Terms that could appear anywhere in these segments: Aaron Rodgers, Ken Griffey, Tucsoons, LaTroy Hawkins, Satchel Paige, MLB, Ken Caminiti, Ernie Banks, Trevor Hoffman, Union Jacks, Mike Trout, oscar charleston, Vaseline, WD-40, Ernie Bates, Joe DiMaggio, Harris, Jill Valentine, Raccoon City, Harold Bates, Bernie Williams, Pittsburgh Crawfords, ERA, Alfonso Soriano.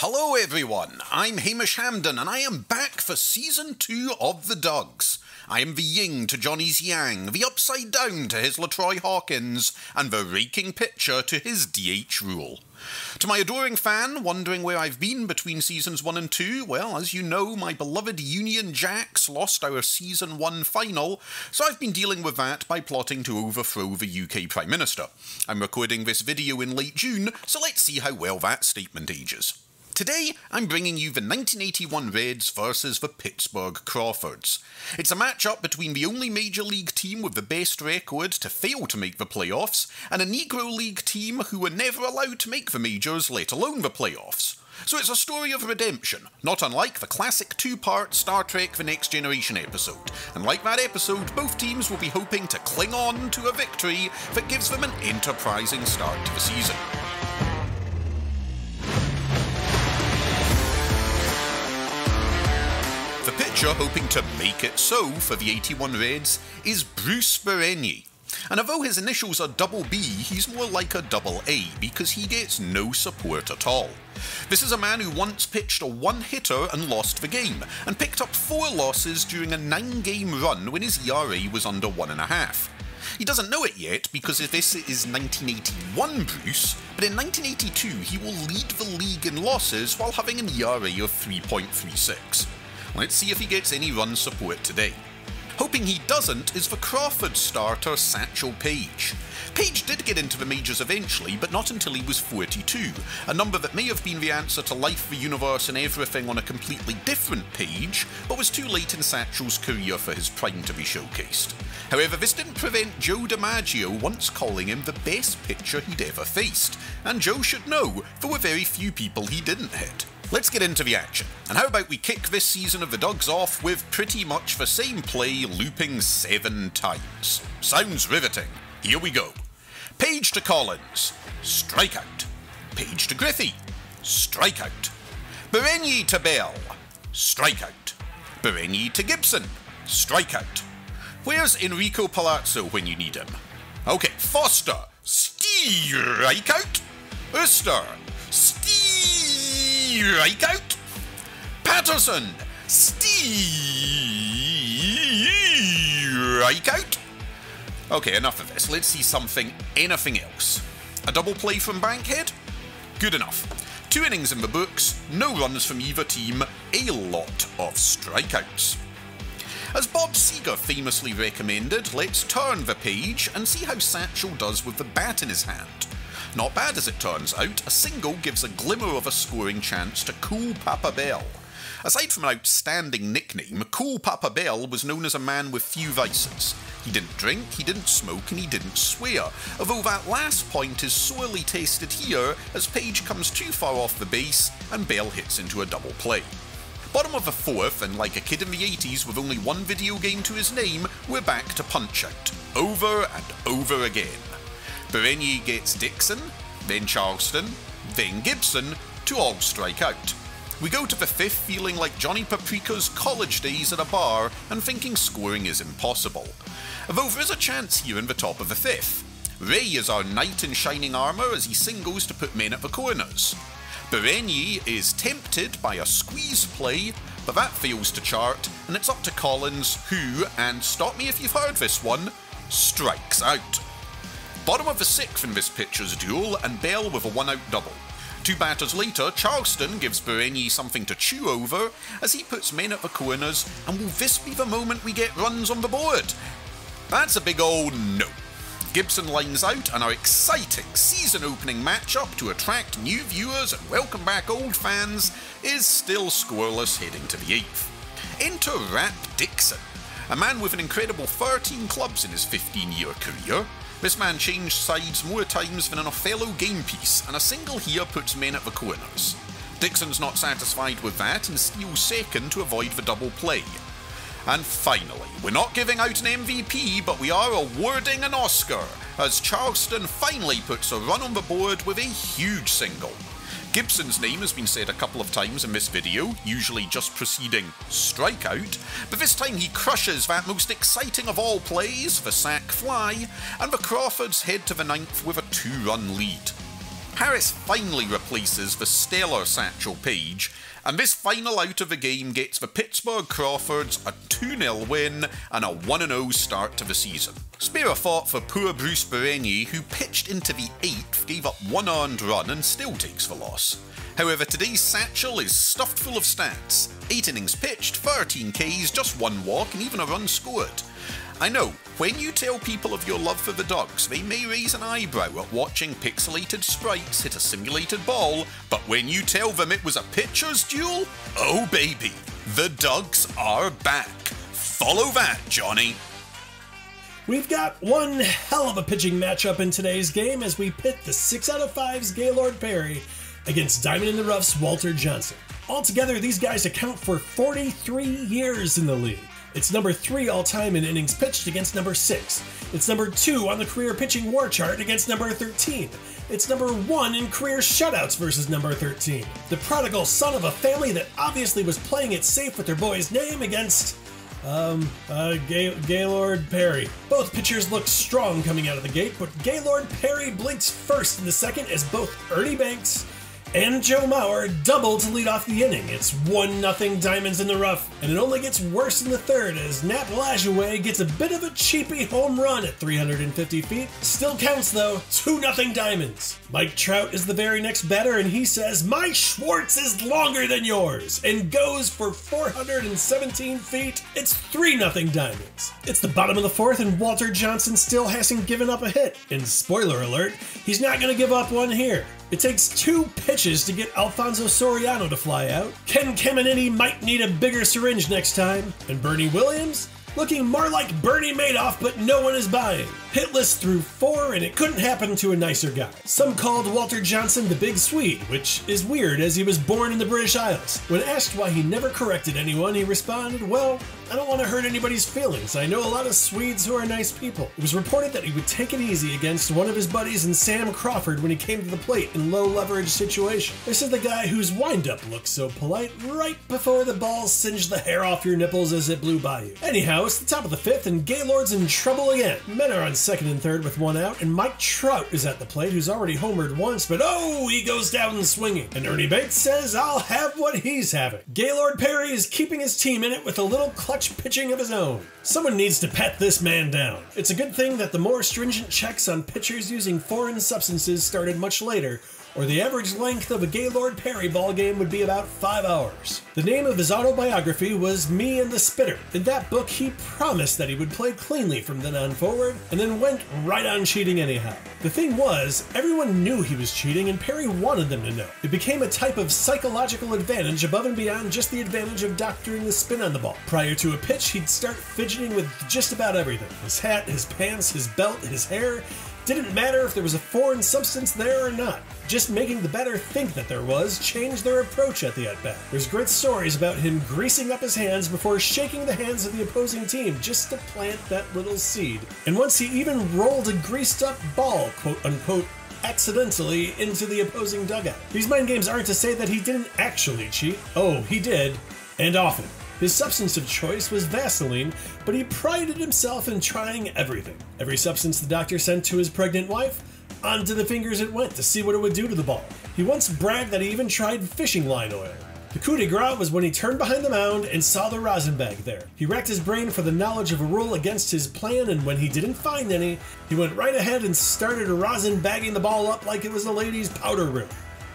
Hello everyone, I'm Hamish Hamden and I am back for Season 2 of The Dugs. I am the yin to Johnny's yang, the upside down to his LaTroy Hawkins, and the raking pitcher to his DH Rule. To my adoring fan wondering where I've been between Seasons 1 and 2, well, as you know, my beloved Union Jacks lost our Season 1 final, so I've been dealing with that by plotting to overthrow the UK Prime Minister. I'm recording this video in late June, so let's see how well that statement ages. Today, I'm bringing you the 1981 Reds versus the Pittsburgh Crawfords. It's a matchup between the only Major League team with the best record to fail to make the playoffs, and a Negro League team who were never allowed to make the majors, let alone the playoffs. So it's a story of redemption, not unlike the classic two-part Star Trek The Next Generation episode, and like that episode, both teams will be hoping to cling on to a victory that gives them an enterprising start to the season. The pitcher hoping to make it so for the 81 Reds is Bruce Berenyi, and although his initials are double B, he's more like a double A because he gets no support at all. This is a man who once pitched a one-hitter and lost the game, and picked up 4 losses during a 9-game run when his ERA was under 1.5. He doesn't know it yet because this is 1981 Bruce, but in 1982 he will lead the league in losses while having an ERA of 3.36. Let's see if he gets any run support today. Hoping he doesn't is the Crawford starter Satchel Paige. Paige did get into the majors eventually, but not until he was 42, a number that may have been the answer to life, the universe and everything on a completely different page, but was too late in Satchel's career for his prime to be showcased. However, this didn't prevent Joe DiMaggio once calling him the best pitcher he'd ever faced, and Joe should know, there were very few people he didn't hit. Let's get into the action, and how about we kick this season of the Dugs off with pretty much the same play looping 7 times. Sounds riveting. Here we go. Paige to Collins. Strikeout. Paige to Griffey. Strikeout. Berenyi to Bell. Strikeout. Berenyi to Gibson. Strikeout. Where's Enrico Palazzo when you need him? Okay, Foster. Strikeout. Ooster. Strikeout. Patterson. Strikeout. Okay, enough of this. Let's see anything else. A double play from Bankhead? Good enough. 2 innings in the books, no runs from either team, a lot of strikeouts. As Bob Seger famously recommended, let's turn the page and see how Satchel does with the bat in his hand. Not bad as it turns out, a single gives a glimmer of a scoring chance to Cool Papa Bell. Aside from an outstanding nickname, Cool Papa Bell was known as a man with few vices. He didn't drink, he didn't smoke, and he didn't swear, although that last point is sorely tasted here as Paige comes too far off the base and Bell hits into a double play. Bottom of the 4th, and like a kid in the 80s with only one video game to his name, we're back to Punch Out, over and over again. Berenyi gets Dixon, then Charleston, then Gibson, to all strike out. We go to the 5th feeling like Johnny Paprika's college days at a bar and thinking scoring is impossible. Although there is a chance here in the top of the 5th. Ray is our knight in shining armour as he singles to put men at the corners. Berenyi is tempted by a squeeze play, but that fails to chart, and it's up to Collins who, and stop me if you've heard this one, strikes out. Bottom of the 6th in this pitcher's duel, and Bell with a one-out double. 2 batters later, Charleston gives Berenyi something to chew over as he puts men at the corners, and will this be the moment we get runs on the board? That's a big old no. Gibson lines out, and our exciting season-opening matchup to attract new viewers and welcome back old fans is still scoreless heading to the 8th. Enter Rap Dixon, a man with an incredible 13 clubs in his 15-year career. This man changed sides more times than an Othello game piece, and a single here puts men at the corners. Dixon's not satisfied with that and steals 2nd to avoid the double play. And finally, we're not giving out an MVP, but we are awarding an Oscar, as Charleston finally puts a run on the board with a huge single. Gibson's name has been said a couple of times in this video, usually just preceding strikeout, but this time he crushes that most exciting of all plays, the sac fly, and the Crawfords head to the 9th with a 2-run lead. Harris finally replaces the stellar Satchel Paige, and this final out of the game gets the Pittsburgh Crawfords a 2-0 win and a 1-0 start to the season. Spare a thought for poor Bruce Berenyi, who pitched into the 8th, gave up one earned run and still takes the loss. However, today's Satchel is stuffed full of stats. 8 innings pitched, 13 Ks, just 1 walk and even a run scored. I know, when you tell people of your love for the Dugs, they may raise an eyebrow at watching pixelated sprites hit a simulated ball, but when you tell them it was a pitcher's duel, oh baby, the Dugs are back. Follow that, Johnny. We've got one hell of a pitching matchup in today's game as we pit the 6 out of 5's Gaylord Perry against Diamond in the Rough's Walter Johnson. Altogether, these guys account for 43 years in the league. It's number 3 all-time in innings pitched against number 6. It's number 2 on the career pitching war chart against number 13. It's number 1 in career shutouts versus number 13. The prodigal son of a family that obviously was playing it safe with their boy's name against Gaylord Perry. Both pitchers look strong coming out of the gate, but Gaylord Perry blinks first in the second as both Ernie Banks and Joe Mauer double to lead off the inning. It's 1-0 Diamonds in the Rough, and it only gets worse in the third as Nap Lajoie gets a bit of a cheapy home run at 350 feet. Still counts though, 2-0 Diamonds. Mike Trout is the very next batter and he says, "My Schwartz is longer than yours," and goes for 417 feet. It's 3-0 Diamonds. It's the bottom of the fourth and Walter Johnson still hasn't given up a hit. And spoiler alert, he's not going to give up one here. It takes 2 pitches to get Alfonso Soriano to fly out. Ken Caminiti might need a bigger syringe next time. And Bernie Williams? Looking more like Bernie Madoff, but no one is buying. Hitless through 4, and it couldn't happen to a nicer guy. Some called Walter Johnson the Big Swede, which is weird as he was born in the British Isles. When asked why he never corrected anyone, he responded, "Well, I don't want to hurt anybody's feelings. I know a lot of Swedes who are nice people." It was reported that he would take it easy against one of his buddies in Sam Crawford when he came to the plate in low leverage situation. This is the guy whose windup looks so polite right before the ball singed the hair off your nipples as it blew by you. Anyhow, it's the top of the fifth and Gaylord's in trouble again. Men are on second and third with 1 out, and Mike Trout is at the plate, who's already homered once, but oh, he goes down swinging. And Ernie Bates says, "I'll have what he's having." Gaylord Perry is keeping his team in it with a little clutch pitching of his own. Someone needs to pat this man down. It's a good thing that the more stringent checks on pitchers using foreign substances started much later, or the average length of a Gaylord Perry ballgame would be about 5 hours. The name of his autobiography was Me and the Spitter. In that book, he promised that he would play cleanly from then on forward, and then went right on cheating anyhow. The thing was, everyone knew he was cheating, and Perry wanted them to know. It became a type of psychological advantage above and beyond just the advantage of doctoring the spin on the ball. Prior to a pitch, he'd start fidgeting with just about everything. His hat, his pants, his belt, his hair. Didn't matter if there was a foreign substance there or not. Just making the batter think that there was changed their approach at the at-bat. There's great stories about him greasing up his hands before shaking the hands of the opposing team just to plant that little seed. And once he even rolled a greased-up ball, quote-unquote, accidentally into the opposing dugout. These mind games aren't to say that he didn't actually cheat. Oh, he did, and often. His substance of choice was Vaseline, but he prided himself in trying everything. Every substance the doctor sent to his pregnant wife, onto the fingers it went to see what it would do to the ball. He once bragged that he even tried fishing line oil. The coup de grace was when he turned behind the mound and saw the rosin bag there. He racked his brain for the knowledge of a rule against his plan, and when he didn't find any, he went right ahead and started rosin bagging the ball up like it was a lady's powder room.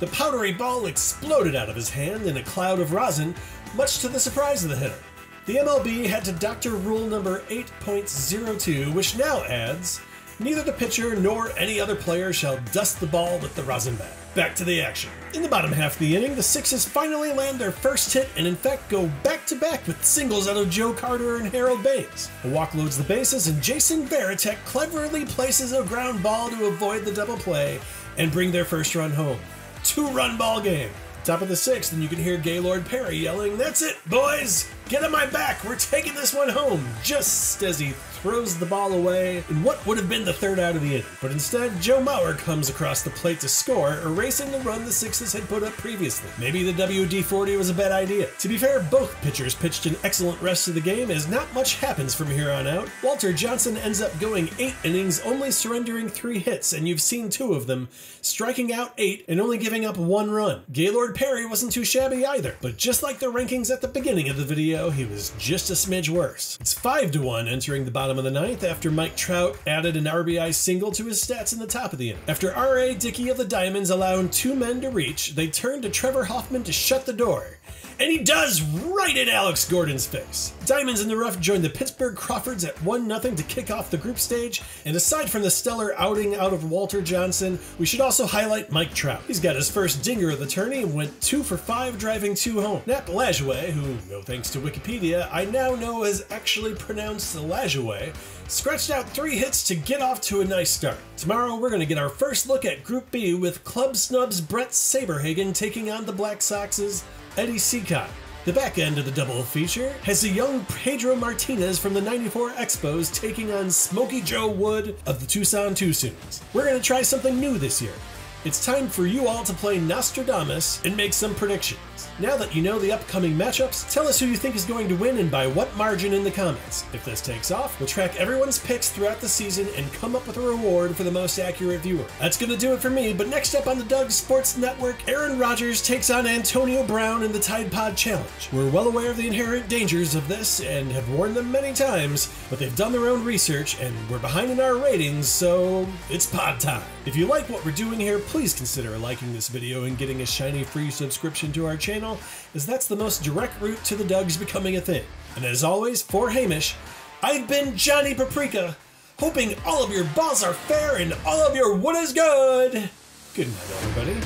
The powdery ball exploded out of his hand in a cloud of rosin, much to the surprise of the hitter. The MLB had to doctor rule number 8.02, which now adds, neither the pitcher nor any other player shall dust the ball with the rosin bag. Back to the action. In the bottom half of the inning, the Sixes finally land their first hit and in fact go back-to-back with singles out of Joe Carter and Harold Bates. A walk loads the bases and Jason Varitek cleverly places a ground ball to avoid the double play and bring their first run home. 2-run ball game. Top of the 6th, and you can hear Gaylord Perry yelling, "That's it, boys! Get on my back! We're taking this one home!" just as he throws the ball away in what would have been the third out of the inning. But instead, Joe Mauer comes across the plate to score, erasing the run the Sixers had put up previously. Maybe the WD-40 was a bad idea. To be fair, both pitchers pitched an excellent rest of the game as not much happens from here on out. Walter Johnson ends up going 8 innings, only surrendering 3 hits, and you've seen 2 of them, striking out 8 and only giving up 1 run. Gaylord Perry wasn't too shabby either, but just like the rankings at the beginning of the video, he was just a smidge worse. It's 5-1 entering the bottom of the 9th after Mike Trout added an RBI single to his stats in the top of the inning. After R.A. Dickey of the Diamonds allowing 2 men to reach, they turn to Trevor Hoffman to shut the door. And he does, right in Alex Gordon's face. Diamonds in the Rough joined the Pittsburgh Crawfords at 1-0 to kick off the group stage, and aside from the stellar outing out of Walter Johnson, we should also highlight Mike Trout. He's got his first dinger of the tourney and went 2 for 5, driving 2 home. Nap Lajoie, who, no thanks to Wikipedia, I now know is actually pronounced Lajoie, scratched out 3 hits to get off to a nice start. Tomorrow we're going to get our first look at Group B with Club Snub's Brett Saberhagen taking on the Black Sox's Eddie Seacott. The back end of the double feature has the young Pedro Martinez from the '94 Expos taking on Smokey Joe Wood of the Tucson Tucsoons. We're going to try something new this year. It's time for you all to play Nostradamus and make some predictions. Now that you know the upcoming matchups, tell us who you think is going to win and by what margin in the comments. If this takes off, we'll track everyone's picks throughout the season and come up with a reward for the most accurate viewer. That's going to do it for me, but next up on the Dugs Sports Network, Aaron Rodgers takes on Antonio Brown in the Tide Pod Challenge. We're well aware of the inherent dangers of this and have warned them many times, but they've done their own research and we're behind in our ratings, so it's pod time. If you like what we're doing here, please consider liking this video and getting a shiny free subscription to our channel, as that's the most direct route to the Dugs becoming a thing. And as always, for Hamish, I've been Johnny Paprika, hoping all of your balls are fair and all of your wood is good. Good night, everybody.